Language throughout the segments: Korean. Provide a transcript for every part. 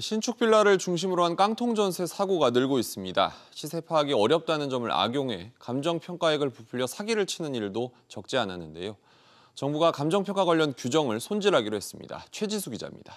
신축 빌라를 중심으로 한 깡통전세 사고가 늘고 있습니다. 시세 파악이 어렵다는 점을 악용해 감정평가액을 부풀려 사기를 치는 일도 적지 않았는데요. 정부가 감정평가 관련 규정을 손질하기로 했습니다. 최지수 기자입니다.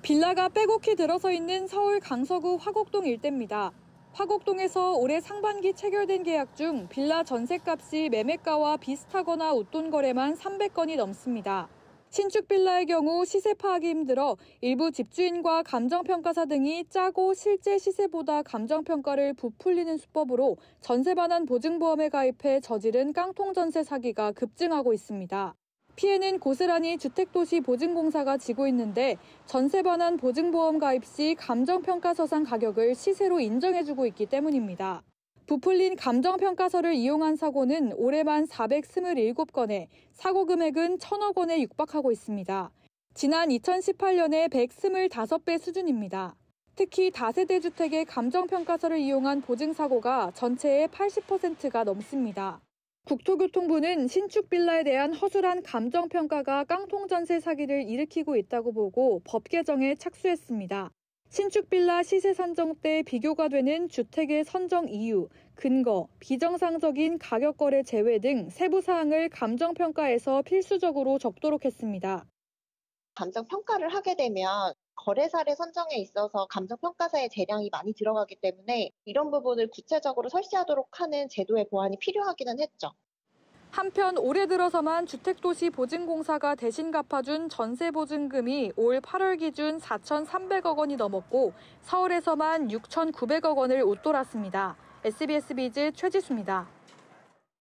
빌라가 빼곡히 들어서 있는 서울 강서구 화곡동 일대입니다. 화곡동에서 올해 상반기 체결된 계약 중 빌라 전셋값이 매매가와 비슷하거나 웃돈 거래만 300건이 넘습니다. 신축 빌라의 경우 시세 파악이 힘들어 일부 집주인과 감정평가사 등이 짜고 실제 시세보다 감정평가를 부풀리는 수법으로 전세 반환 보증보험에 가입해 저지른 깡통전세 사기가 급증하고 있습니다. 피해는 고스란히 주택도시보증공사가 지고 있는데 전세 반환 보증보험 가입 시 감정평가서상 가격을 시세로 인정해주고 있기 때문입니다. 부풀린 감정평가서를 이용한 사고는 올해만 427건에 사고 금액은 1,000억 원에 육박하고 있습니다. 지난 2018년의 125배 수준입니다. 특히 다세대 주택의 감정평가서를 이용한 보증사고가 전체의 80%가 넘습니다. 국토교통부는 신축 빌라에 대한 허술한 감정평가가 깡통전세 사기를 일으키고 있다고 보고 법 개정에 착수했습니다. 신축 빌라 시세 산정 때 비교가 되는 주택의 선정 이유, 근거, 비정상적인 가격 거래 제외 등 세부 사항을 감정평가에서 필수적으로 적도록 했습니다. 감정평가를 하게 되면 거래사를 선정에 있어서 감정평가사의 재량이 많이 들어가기 때문에 이런 부분을 구체적으로 설치하도록 하는 제도의 보완이 필요하기는 했죠. 한편 올해 들어서만 주택도시보증공사가 대신 갚아준 전세보증금이 올 8월 기준 4,300억 원이 넘었고 서울에서만 6,900억 원을 웃돌았습니다. SBS BJ 최지수입니다.